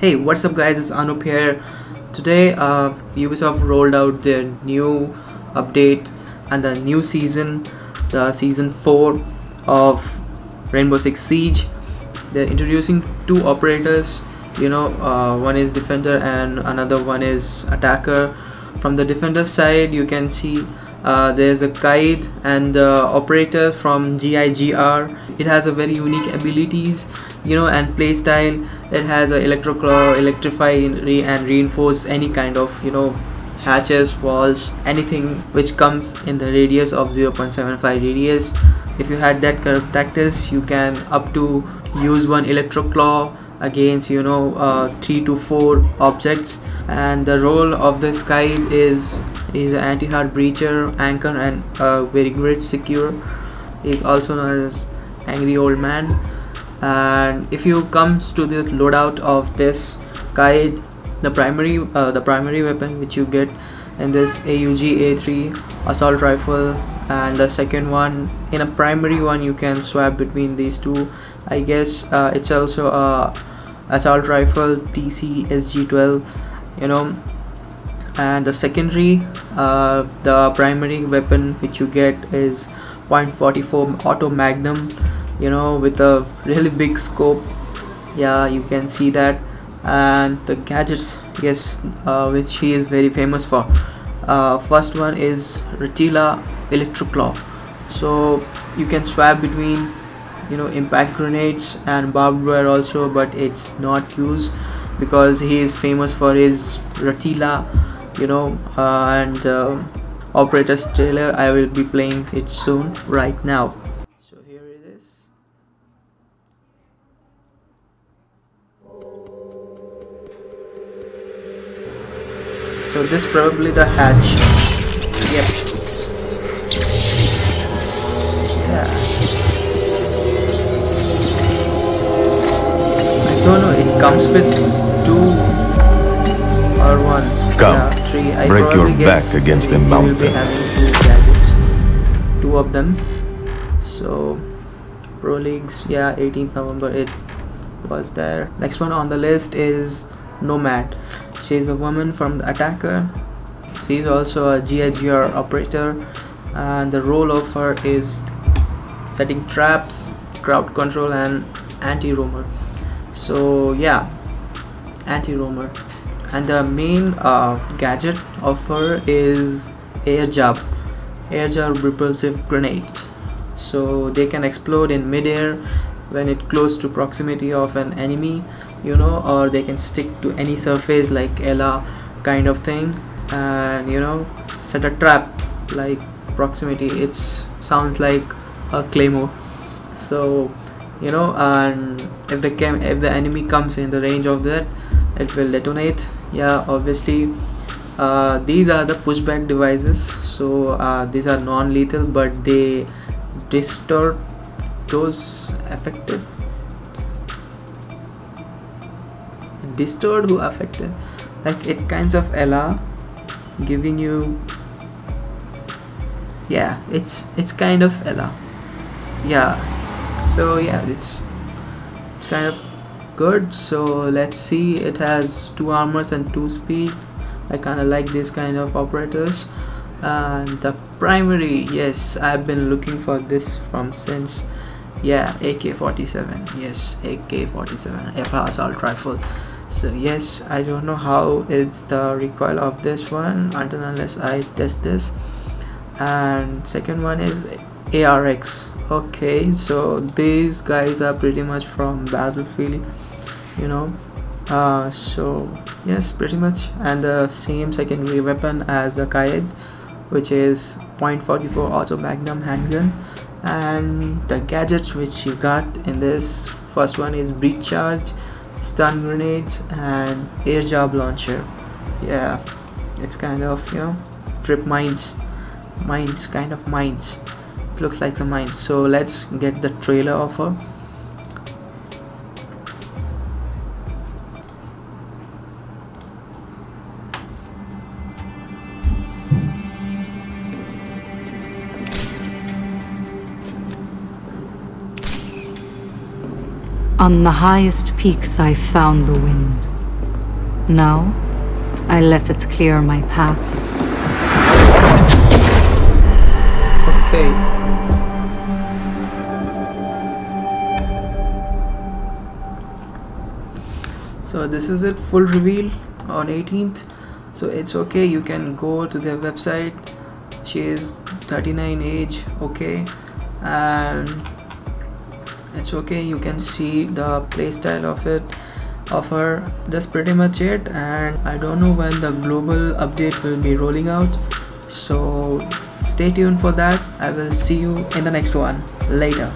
Hey, what's up guys, it's Anup here. Today Ubisoft rolled out their new update and the new season, the season 4 of Rainbow Six Siege. They're introducing two operators, you know, one is defender and another one is attacker. From the defender side you can see there's a guide and operator from GIGR. It has a very unique abilities, you know, and playstyle. It has a electroclaw, electrify and reinforce any kind of, you know, hatches, walls, anything which comes in the radius of 0.75 radius. If you had that kind of tactics, you can up to use one electroclaw against, you know, 3 to 4 objects. And the role of this guide is an anti-hard breacher, anchor, and very great secure. Is also known as angry old man. And if you comes to the loadout of this guide, the primary weapon which you get in this AUG A3 assault rifle, and the second one, in a primary one you can swap between these two. I guess it's also a assault rifle TC SG-12, you know. And the secondary, the primary weapon which you get is .44 auto magnum, you know, with a really big scope. Yeah, you can see that. And the gadgets, yes, which he is very famous for. First one is Ratila electroclaw, so you can swap between, you know, impact grenades and barbed wire also, but it's not used because he is famous for his Ratila, you know. And operator's trailer, I will be playing it soon right now. So here it is. So this probably the hatch. Yep. Yeah. I don't know, it comes with two or one. Come, yeah, three. I break your back against the mountain. Will be having two gadgets, two of them. So, Pro Leagues, yeah, 18th November it was there. Next one on the list is Nomad. She is a woman from the attacker. She is also a GIGR operator, and the role of her is setting traps, crowd control, and anti-roamer. So yeah, anti-roamer. And the main gadget of her is air jab repulsive grenades. So they can explode in midair when it's close to proximity of an enemy, you know, or they can stick to any surface like Ella kind of thing, and, you know, set a trap like proximity. It sounds like a claymore. So, you know, and if the enemy comes in the range of that, it will detonate. Yeah, obviously these are the pushback devices, so these are non-lethal, but they distort those affected. Distort who affected, like it kinds of Ella giving you, yeah, it's kind of Ella. Yeah, so yeah, it's kind of good. So let's see, it has 2 armors and 2 speed. I kinda like this kind of operators. And the primary, yes, I've been looking for this from since, yeah, AK-47, yes, AK-47 FR assault rifle. So yes, I don't know how is the recoil of this one until unless I test this. And second one is ARX. Okay, so these guys are pretty much from Battlefield, you know. So yes, pretty much. And the same secondary weapon as the Kaid, which is .44 auto magnum handgun. And the gadgets which you got in this first one is breach charge, stun grenades, and air jab launcher. Yeah, it's kind of, you know, trip mines, kind of mines, looks like some mines. So let's get the trailer of her. On the highest peaks I found the wind, Now, I let it clear my path. Okay. So this is it, full reveal on 18th. So it's okay, you can go to their website. She is 39 age, okay, and it's okay, you can see the playstyle of it, of her. That's pretty much it, and I don't know when the global update will be rolling out, so stay tuned for that. I will see you in the next one. Later.